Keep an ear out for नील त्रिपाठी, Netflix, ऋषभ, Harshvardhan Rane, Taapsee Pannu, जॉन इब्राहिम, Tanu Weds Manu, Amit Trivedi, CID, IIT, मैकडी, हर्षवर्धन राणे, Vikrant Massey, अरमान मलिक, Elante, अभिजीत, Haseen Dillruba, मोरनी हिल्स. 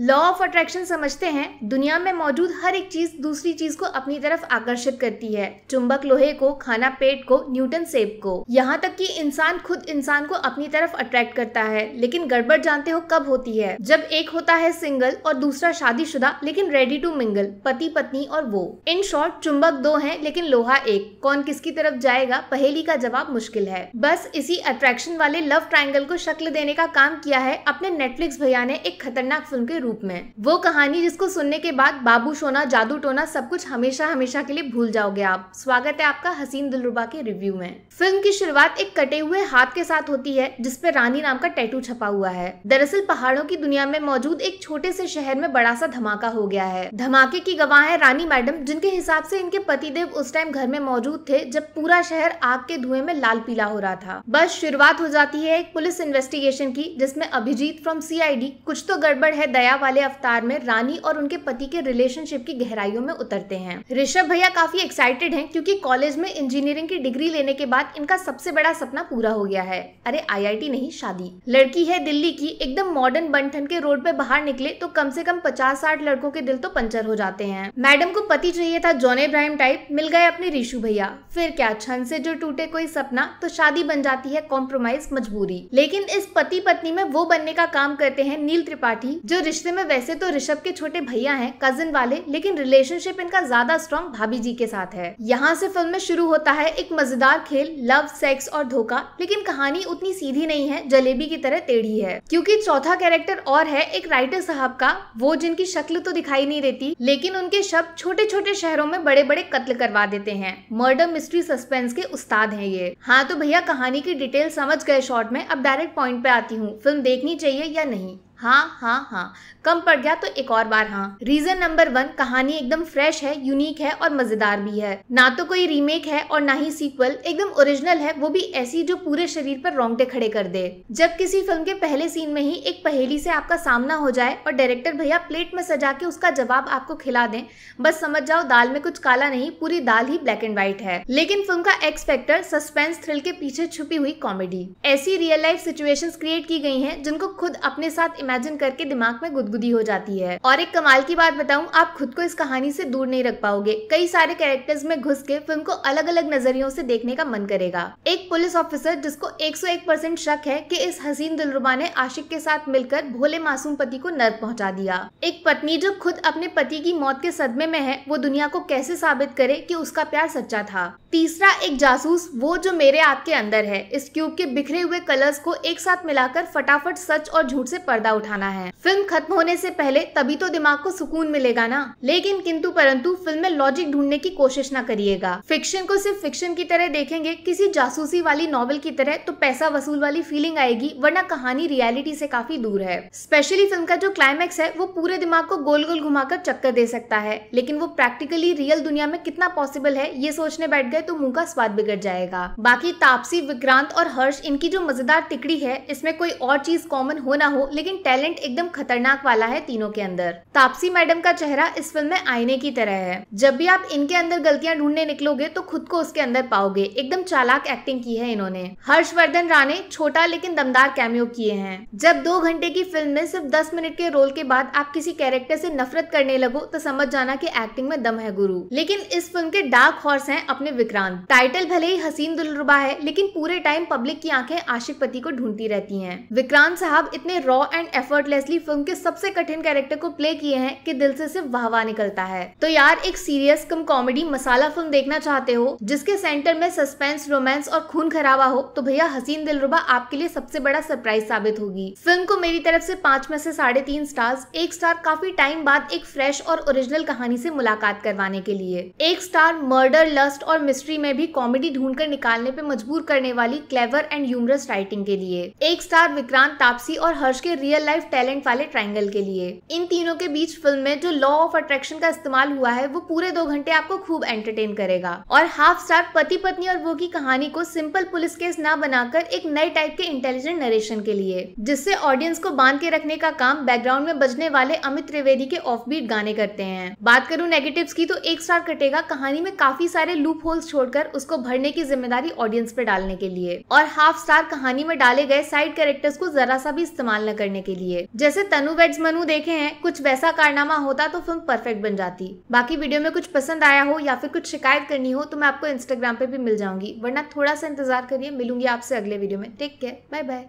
Law of attraction समझते हैं, दुनिया में मौजूद हर एक चीज दूसरी चीज को अपनी तरफ आकर्षित करती है। चुंबक लोहे को, खाना पेट को, न्यूटन सेब को, यहाँ तक कि इंसान खुद इंसान को अपनी तरफ अट्रैक्ट करता है। लेकिन गड़बड़ जानते हो कब होती है? जब एक होता है सिंगल और दूसरा शादीशुदा लेकिन रेडी टू मिंगल, पति पत्नी और वो। इन शॉर्ट, चुंबक दो है लेकिन लोहा एक, कौन किसकी तरफ जाएगा पहेली का जवाब मुश्किल है। बस इसी अट्रैक्शन वाले लव ट्रायंगल को शक्ल देने का काम किया है अपने नेटफ्लिक्स भैया ने एक खतरनाक फिल्म के रूप में। वो कहानी जिसको सुनने के बाद बाबू सोना, जादू टोना सब कुछ हमेशा हमेशा के लिए भूल जाओगे आप। स्वागत है आपका हसीन दिलरुबा के रिव्यू में। फिल्म की शुरुआत एक कटे हुए हाथ के साथ होती है जिसपे रानी नाम का टैटू छपा हुआ है। दरअसल पहाड़ों की दुनिया में मौजूद एक छोटे से शहर में बड़ा सा धमाका हो गया है। धमाके की गवाह है रानी मैडम, जिनके हिसाब से इनके पतिदेव उस टाइम घर में मौजूद थे जब पूरा शहर आग के धुएं में लाल पीला हो रहा था। बस शुरुआत हो जाती है एक पुलिस इन्वेस्टिगेशन की, जिसमें अभिजीत फ्रॉम CID कुछ तो गड़बड़ है दया वाले अवतार में रानी और उनके पति के रिलेशनशिप की गहराइयों में उतरते हैं। ऋषभ भैया काफी एक्साइटेड हैं क्योंकि कॉलेज में इंजीनियरिंग की डिग्री लेने के बाद इनका सबसे बड़ा सपना पूरा हो गया है। अरे IIT नहीं, शादी। लड़की है दिल्ली की, एकदम मॉडर्न बन-ठन के रोड पे बाहर निकले तो कम से कम 50-60 लड़कों के दिल तो पंचर हो जाते हैं। मैडम को पति चाहिए था जॉन इब्राहिम टाइप, मिल गए अपने ऋषु भैया। फिर क्या, छन से जो टूटे कोई सपना, तो शादी बन जाती है कॉम्प्रोमाइज, मजबूरी। लेकिन इस पति पत्नी में वो बनने का काम करते हैं नील त्रिपाठी, जो रिश्ते में वैसे तो ऋषभ के छोटे भैया हैं, कजिन वाले, लेकिन रिलेशनशिप इनका ज्यादा स्ट्रॉन्ग भाभी जी के साथ है। यहाँ से फिल्म में शुरू होता है एक मजेदार खेल, लव, सेक्स और धोखा। लेकिन कहानी उतनी सीधी नहीं है, जलेबी की तरह टेढ़ी है, क्योंकि चौथा कैरेक्टर और है एक राइटर साहब का, वो जिनकी शक्ल तो दिखाई नहीं देती लेकिन उनके शब्द छोटे छोटे शहरों में बड़े बड़े कत्ल करवा देते हैं। मर्डर मिस्ट्री सस्पेंस के उस्ताद है ये। हाँ तो भैया कहानी की डिटेल समझ गए शॉर्ट में, अब डायरेक्ट पॉइंट पे आती हूँ, फिल्म देखनी चाहिए या नहीं? हाँ हाँ हाँ, कम पड़ गया तो एक और बार हाँ। रीजन नंबर 1, कहानी एकदम फ्रेश है, यूनिक है और मजेदार भी है। ना तो कोई रीमेक है और ना ही सीक्वल, एकदम ओरिजिनल है, वो भी ऐसी जो पूरे शरीर पर रोंगटे खड़े कर दे। जब किसी फिल्म के पहले सीन में ही एक पहेली से आपका सामना हो जाए और डायरेक्टर भैया प्लेट में सजा के उसका जवाब आपको खिला दें, बस समझ जाओ दाल में कुछ काला नहीं, पूरी दाल ही ब्लैक एंड व्हाइट है। लेकिन फिल्म का एक्स फैक्टर सस्पेंस, थ्रिल के पीछे छुपी हुई कॉमेडी। ऐसी रियल लाइफ सिचुएशन क्रिएट की गई है जिनको खुद अपने साथ इमेजिन करके दिमाग में गुदगुदी हो जाती है। और एक कमाल की बात बताऊं, आप खुद को इस कहानी से दूर नहीं रख पाओगे। कई सारे कैरेक्टर्स में घुस के फिल्म को अलग अलग नजरियों से देखने का मन करेगा। एक पुलिस ऑफिसर जिसको 101% शक है कि इस हसीन दिलरुबा ने आशिक के साथ मिलकर भोले मासूम पति को नर्क पहुंचा दिया। एक पत्नी जो खुद अपने पति की मौत के सदमे में है, वो दुनिया को कैसे साबित करे कि उसका प्यार सच्चा था। तीसरा एक जासूस, वो जो मेरे आपके अंदर है, इस क्यूब के बिखरे हुए कलर्स को एक साथ मिलाकर फटाफट सच और झूठ से पर्दा उठाना है। फिल्म खत्म होने से पहले तभी तो दिमाग को सुकून मिलेगा ना। लेकिन किंतु परंतु फिल्म में लॉजिक ढूंढने की कोशिश ना करिएगा। फिक्शन को सिर्फ फिक्शन की तरह देखेंगे, किसी जासूसी वाली नॉवेल की तरह, तो पैसा वसूल वाली फीलिंग आएगी, वरना कहानी रियलिटी से काफी दूर है। स्पेशली फिल्म का जो क्लाइमैक्स है, वो पूरे दिमाग को गोल गोल घुमाकर चक्कर दे सकता है। लेकिन वो प्रैक्टिकली रियल दुनिया में कितना पॉसिबल है, ये सोचने बैठ गए तो मुंह का स्वाद बिगड़ जाएगा। बाकी तापसी, विक्रांत और हर्ष, इनकी जो मजेदार तिकड़ी है, इसमें कोई और चीज कॉमन हो ना हो, लेकिन टैलेंट एकदम खतरनाक वाला है तीनों के अंदर। तापसी मैडम का चेहरा इस फिल्म में आईने की तरह है, जब भी आप इनके अंदर गलतियां ढूंढने निकलोगे तो खुद को उसके अंदर पाओगे। एकदम चालाक एक्टिंग की है इन्होंने। हर्षवर्धन राणे छोटा लेकिन दमदार कैमियो किए हैं। जब 2 घंटे की फिल्म में सिर्फ 10 मिनट के रोल के बाद आप किसी कैरेक्टर से नफरत करने लगो तो समझ जाना कि एक्टिंग में दम है गुरु। लेकिन इस फिल्म के डार्क हॉर्स हैं अपने विक्रांत। टाइटल भले ही हसीन दिलरुबा है, लेकिन पूरे टाइम पब्लिक की आंखें आशिक पति को ढूंढती रहती है। विक्रांत साहब इतने रॉ एंड एफर्टलेसली फिल्म के सबसे कठिन कैरेक्टर को प्ले किए हैं कि दिल से सिर्फ वाह-वाह निकलता है। तो यार, एक serious cum comedy masala film देखना चाहते हो जिसके सेंटर में सस्पेंस, रोमांस और खून खराबा हो, तो भैया हसीन दिलरुबा आपके लिए सबसे बड़ा सरप्राइज साबित होगी। फिल्म को मेरी तरफ से 5 में से 3.5 स्टार्स, 1 स्टार काफी टाइम बाद एक फ्रेश और ओरिजिनल कहानी से मुलाकात करवाने के लिए, 1 स्टार मर्डर, लस्ट और मिस्ट्री में भी कॉमेडी ढूंढ कर निकालने पे मजबूर करने वाली क्लेवर एंड ह्यूमरस राइटिंग के लिए, 1 स्टार विक्रांत, तापसी और हर्ष के रियल लाइफ टैलेंट वाले ट्रायंगल के लिए। इन तीनों के बीच फिल्म में जो लॉ ऑफ अट्रैक्शन का इस्तेमाल हुआ है, वो पूरे 2 घंटे आपको खूब एंटरटेन करेगा। और 0.5 स्टार पति पत्नी और वो की कहानी को सिंपल पुलिस केस ना बनाकर एक नए टाइप के इंटेलिजेंट नरेशन के लिए, जिससे ऑडियंस को बांध के रखने का काम बैकग्राउंड में बजने वाले अमित त्रिवेदी के ऑफ बीट गाने करते हैं। बात करूं नेगेटिव्स की तो 1 स्टार कटेगा कहानी में काफी सारे लूप होल्स छोड़कर उसको भरने की जिम्मेदारी ऑडियंस पे डालने के लिए, और 0.5 स्टार कहानी में डाले गए साइड कैरेक्टर्स को जरा सा भी इस्तेमाल न करने के के लिए। जैसे तनु वेड्स मनु देखे हैं, कुछ वैसा कारनामा होता तो फिल्म परफेक्ट बन जाती। बाकी वीडियो में कुछ पसंद आया हो या फिर कुछ शिकायत करनी हो तो मैं आपको इंस्टाग्राम पे भी मिल जाऊंगी, वरना थोड़ा सा इंतजार करिए। मिलूंगी आपसे अगले वीडियो में। Take care, bye bye.